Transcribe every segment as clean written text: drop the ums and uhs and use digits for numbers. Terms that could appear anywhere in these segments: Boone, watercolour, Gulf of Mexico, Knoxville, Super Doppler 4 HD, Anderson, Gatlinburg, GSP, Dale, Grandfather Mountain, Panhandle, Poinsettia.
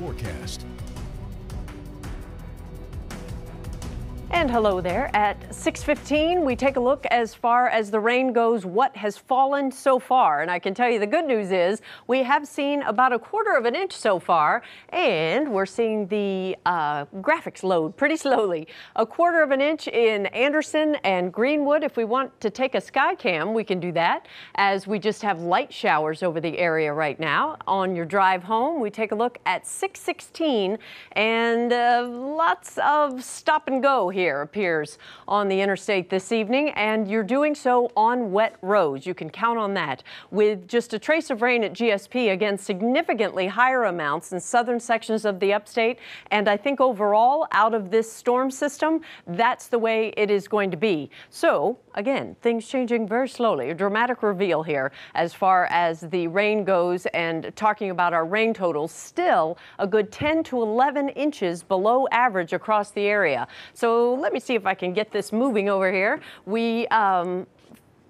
forecast. And hello there. At 6:15, we take a look as far as the rain goes, what has fallen so far. And I can tell you the good news is we have seen about 1/4 of an inch so far, and we're seeing the graphics load pretty slowly. 1/4 of an inch in Anderson and Greenwood. If we want to take a sky cam, we can do that, as we just have light showers over the area right now. On your drive home, we take a look at 6:16, and lots of stop and go here. Appears on the interstate this evening, and you're doing so on wet roads. You can count on that with just a trace of rain at GSP. Again, significantly higher amounts in southern sections of the upstate, and I think overall out of this storm system, that's the way it is going to be. So again, things changing very slowly. A dramatic reveal here as far as the rain goes, and talking about our rain totals, still a good 10 to 11 inches below average across the area. So let me see if I can get this moving over here. We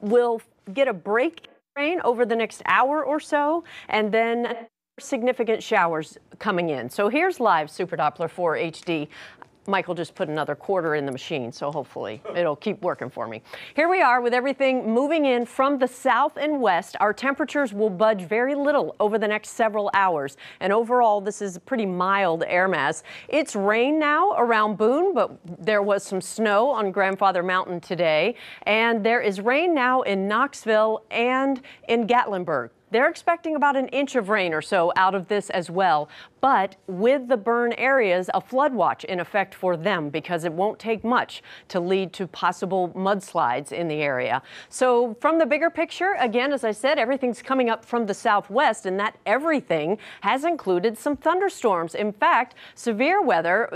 will get a break rain over the next hour or so, and then significant showers coming in. So here's live Super Doppler 4 HD. Michael just put another quarter in the machine, so hopefully it'll keep working for me. Here we are with everything moving in from the south and west. Our temperatures will budge very little over the next several hours, and overall this is a pretty mild air mass. It's rain now around Boone, but there was some snow on Grandfather Mountain today, and there is rain now in Knoxville and in Gatlinburg. They're expecting about 1 inch of rain or so out of this as well. But with the burn areas, a flood watch in effect for them, because it won't take much to lead to possible mudslides in the area. So from the bigger picture, again, as I said, everything's coming up from the southwest, and that everything has included some thunderstorms. In fact, severe weather,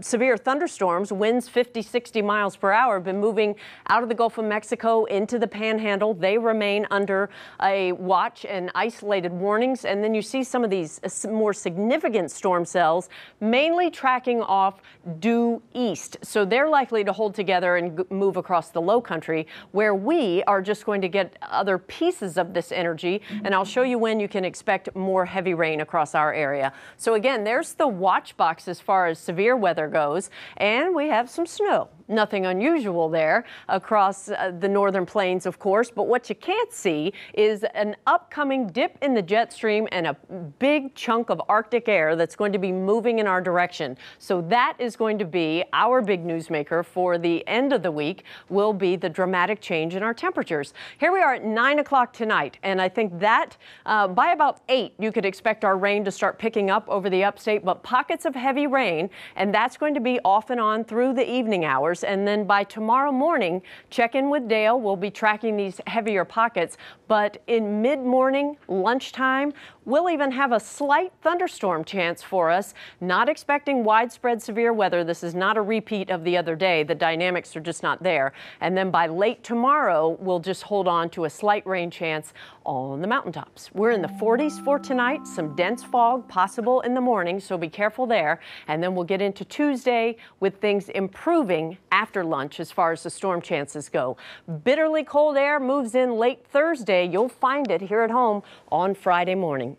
severe thunderstorms, winds 50, 60 miles per hour, have been moving out of the Gulf of Mexico into the Panhandle. They remain under a watch and isolated warnings. And then you see some of these more significant storm cells mainly tracking off due east, so they're likely to hold together and move across the low country, where we are just going to get other pieces of this energy. And I'll show you when you can expect more heavy rain across our area. So again, there's the watch box as far as severe weather goes, and we have some snow. Nothing unusual there across the northern plains, of course, but what you can't see is an upcoming dip in the jet stream and a big chunk of Arctic air that's going to be moving in our direction. So that is going to be our big newsmaker for the end of the week, will be the dramatic change in our temperatures. Here we are at 9 o'clock tonight, and I think that by about 8, you could expect our rain to start picking up over the upstate, but pockets of heavy rain, and that's going to be off and on through the evening hours. And then by tomorrow morning, check in with Dale. We'll be tracking these heavier pockets. But in mid-morning, lunchtime, we'll even have a slight thunderstorm chance for us. Not expecting widespread severe weather. This is not a repeat of the other day. The dynamics are just not there. And then by late tomorrow, we'll just hold on to a slight rain chance on the mountaintops. We're in the 40s for tonight. Some dense fog possible in the morning, so be careful there. And then we'll get into Tuesday with things improving after lunch as far as the storm chances go. Bitterly cold air moves in late Thursday. You'll find it here at home on Friday morning.